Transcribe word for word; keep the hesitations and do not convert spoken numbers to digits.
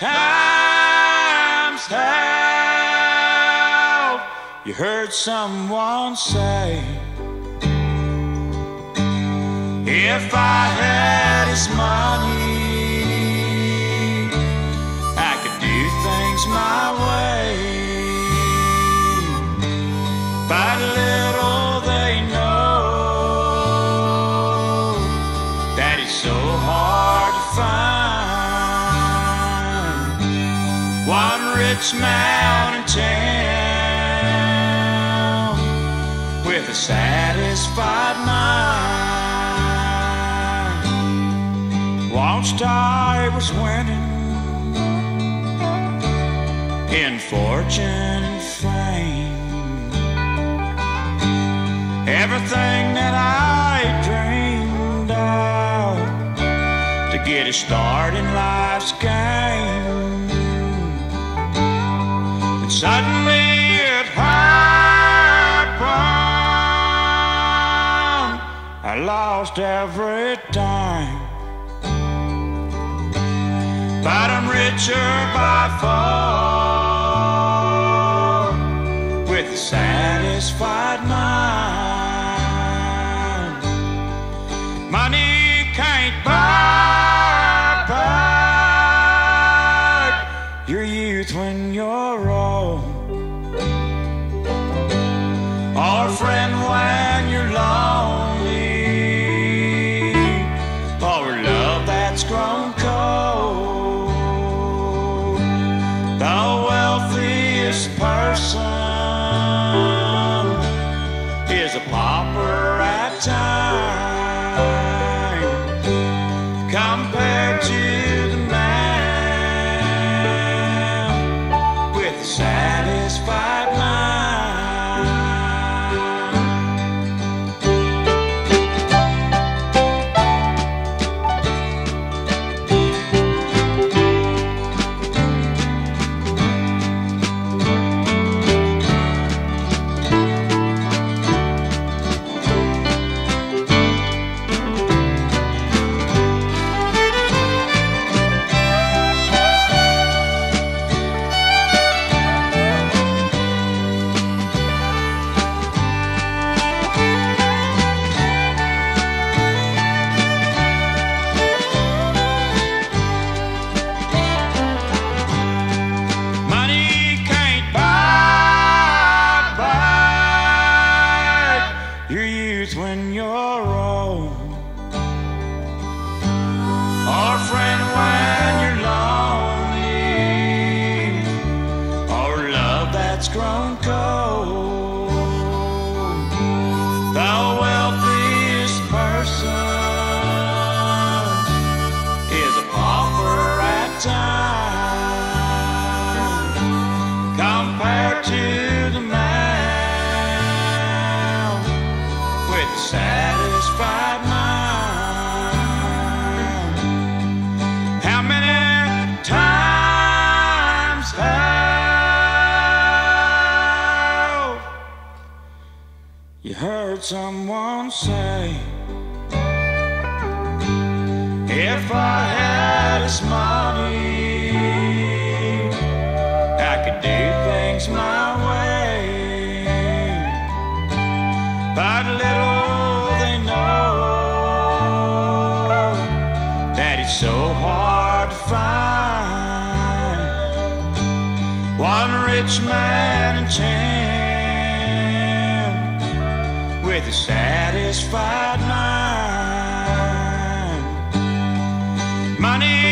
times have you heard someone say, if I had his money, I could do things my way. But little they know that it's so hard to find one rich man in town with a satisfied mind. Once I was winning in fortune and fame, everything that I dreamed of to get a start in life's game. And suddenly it happened, I lost every dime. But I'm richer by far with a satisfied mind. Money can't buy back your youth when you're old, or a friend when you're lonely, or a love that's grown cold. The wealthiest person is a pauper at times compared to the man with a satisfied mind. When you're old, or a friend when you're lonely, or love that's grown cold. The wealthiest person is a pauper at times compared to the man satisfied mind. How many times have you heard someone say, if I had his money, I could do things my way. But little so hard to find one rich man in town with a satisfied mind. Money